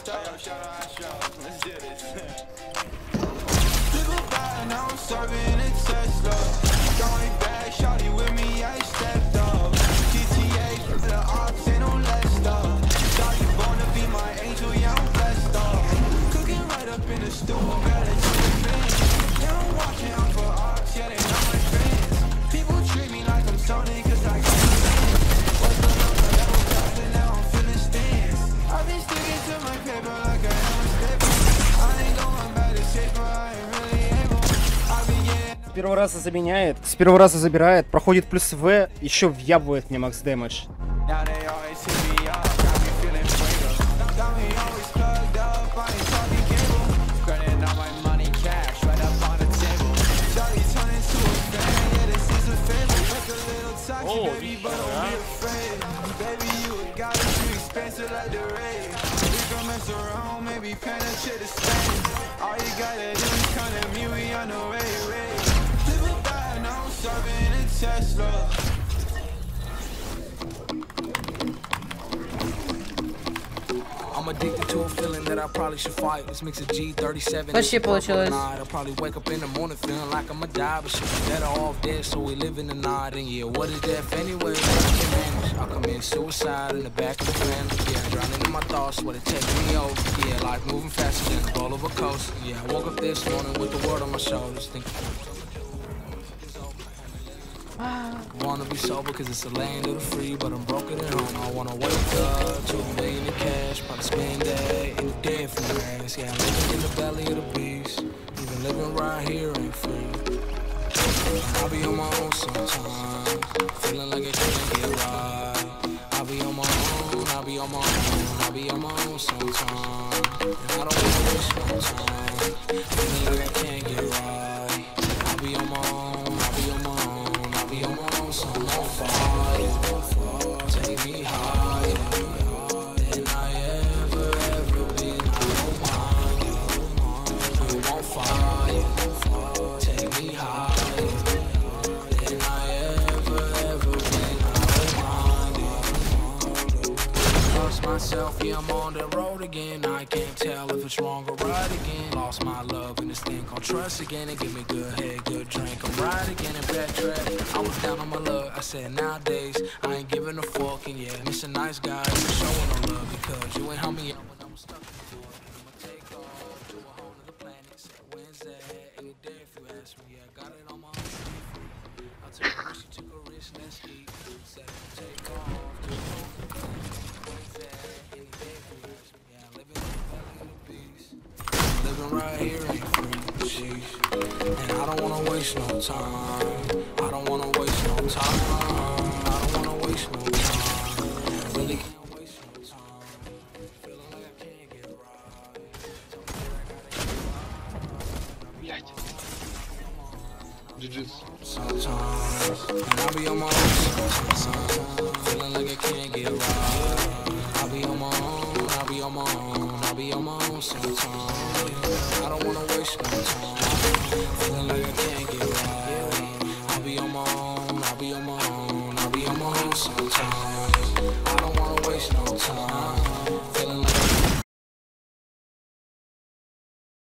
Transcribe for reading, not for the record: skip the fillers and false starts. Let's do this. Still by now I'm serving a Tesla. Going back, shawty with me, I stepped up. GTA for the ops, ain't no less stuff. Thought you wanna be my angel, yeah, I'm blessed up. Cooking right up in the stool, got a chicken bench. Yeah, I'm watching out for ops, yeah, they know my fans. People treat me like I'm Sony, cause I got my fans. What's the number that was passing, now I'm feeling stands. I've been sticking to my paper like I am stable. I ain't going by the shaper, I ain't really able. I've been getting... С первого раза заменяет, с первого раза забирает, проходит плюс В, еще въябывает мне макс дэмэдж. Oh, yeah. I'm addicted to a feeling that I probably should fight. This mix of G37. That shit получилось. I'll probably wake up in the morning feeling like I'm a die, but she's better off dead, so we live in the night. And yeah, what is death anyway? I commit suicide in the back of the van. Yeah, drowning in my thoughts, what it takes me over. Yeah, life moving faster than the roll of a coast. Yeah, I woke up this morning with the world on my shoulders. Wanna be sober cause it's a land of the free, but I'm broken at home. I wanna wake up to a million in cash, probably spend that in the day for my ass. Yeah, I'm living in the belly of the beast, even living right here ain't free. I'll be on my own sometimes, feeling like I can't get right. I'll be on my own, I'll be on my own, I'll be on my own sometimes. And I don't want to waste my time, feeling like I can't get right. I'll be on my own. Yeah, I'm on the road again. I can't tell if it's wrong or right again. Lost my love in this thing called trust again. And give me good head, good drink. I'm right again and backtrack. I was down on my luck. I said nowadays I ain't giving a fuck. And yeah, miss a nice guy. You showing no love because you ain't help me out when I'm stuck. I'ma take off to a whole nother planet. Said Wednesday, any day if you ask me. I got it on my own. I took a risk, you took a risk, let's eat. Said take off to a whole nother planet. Right here ain't free, jeez. And I don't wanna waste no time. I don't wanna waste no time. I don't wanna waste no time. I really can't waste no time. Feeling like I can't get right. Sometimes I be on my own. Sometimes.